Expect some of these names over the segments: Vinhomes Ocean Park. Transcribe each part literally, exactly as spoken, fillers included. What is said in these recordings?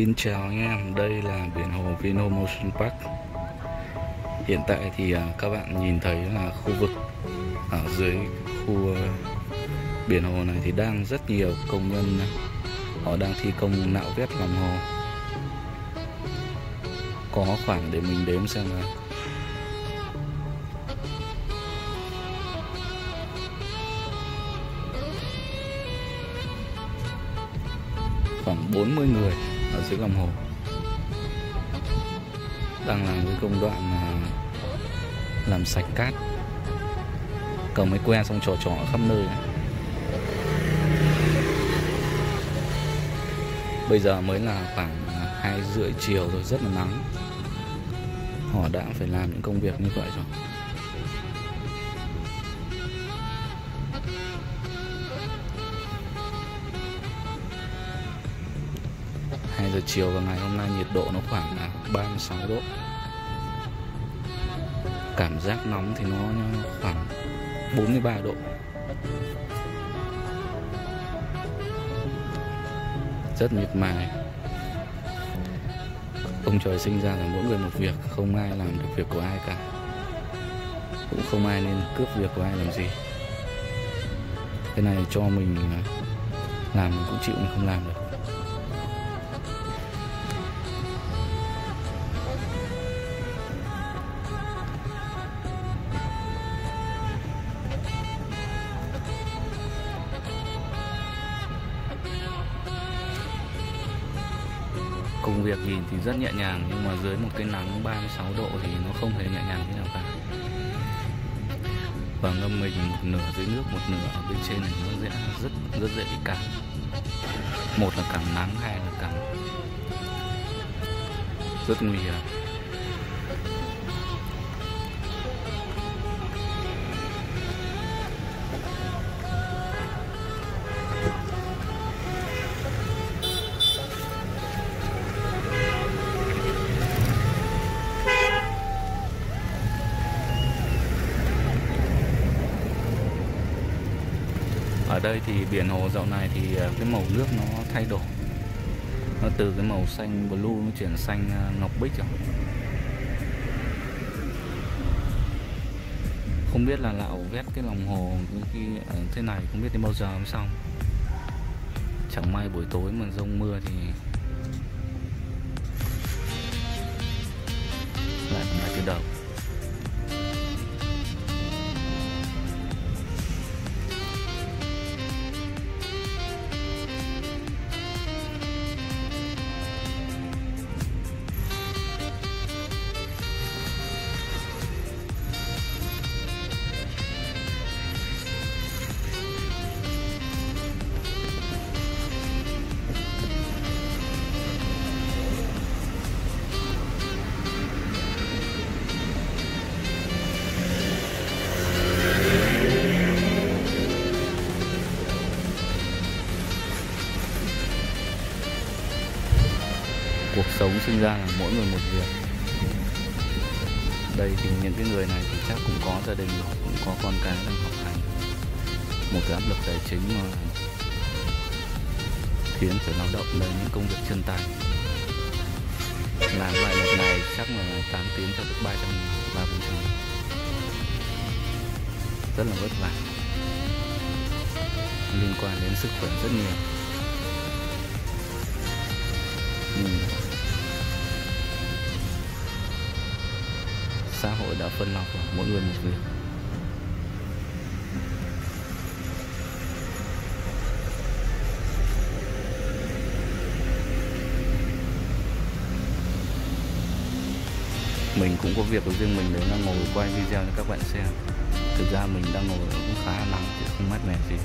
Xin chào anh em, đây là biển hồ Vinhomes Ocean Park. Hiện tại thì các bạn nhìn thấy là khu vực ở dưới khu biển hồ này thì đang rất nhiều công nhân, họ đang thi công nạo vét lòng hồ. Có khoảng để mình đếm xem là khoảng bốn mươi người ở dưới lòng hồ đang làm cái công đoạn làm sạch cát, cầm cái que xong trò trò khắp nơi. Bây giờ mới là khoảng hai rưỡi chiều rồi, rất là nắng. Họ đã phải làm những công việc như vậy rồi. Giờ chiều và ngày hôm nay nhiệt độ nó khoảng là ba mươi sáu độ. Cảm giác nóng thì nó khoảng bốn mươi ba độ. Rất miệt mài. Ông trời sinh ra là mỗi người một việc, không ai làm được việc của ai cả. Cũng không ai nên cướp việc của ai làm gì. Cái này cho mình làm mình cũng chịu, mình không làm được. Công việc nhìn thì rất nhẹ nhàng, nhưng mà dưới một cái nắng ba mươi sáu độ thì nó không hề nhẹ nhàng thế nào cả. Và ngâm mình một nửa dưới nước, một nửa ở bên trên này nó dễ, rất rất dễ bị cảm. Một là cảm nắng, hai là cảm rất nguy hiểm. Ở đây thì biển hồ dạo này thì cái màu nước nó thay đổi, nó từ cái màu xanh blue nó chuyển xanh ngọc bích rồi. Không biết là nạo vét cái lòng hồ khi thế này không biết đến bao giờ mới xong. Chẳng may buổi tối mà dông mưa thì lại phải từ đầu. Cuộc sống sinh ra là mỗi người một việc. Đây thì những cái người này thì chắc cũng có gia đình rồi, cũng có con cái đang học hành. Một cái áp lực tài chính mà khiến phải lao động lên những công việc chân tay. Làm lại lần này chắc là tám tiếng cho được ba trăm ba mươi. Rất là vất vả, liên quan đến sức khỏe rất nhiều. Xã hội đã phân lọc rồi, mỗi người một việc. Mình cũng có việc của riêng mình, đấy là ngồi quay video cho các bạn xem. Thực ra mình đang ngồi cũng khá nắng chứ không mát mẻ gì.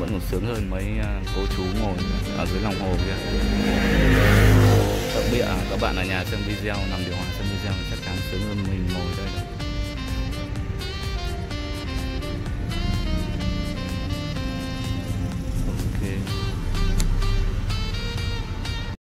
Vẫn còn sướng hơn mấy cô chú ngồi ở dưới lòng hồ kia. Đặc biệt các bạn ở nhà xem video, làm điều hòa xem video chắc chắn sướng hơn mình.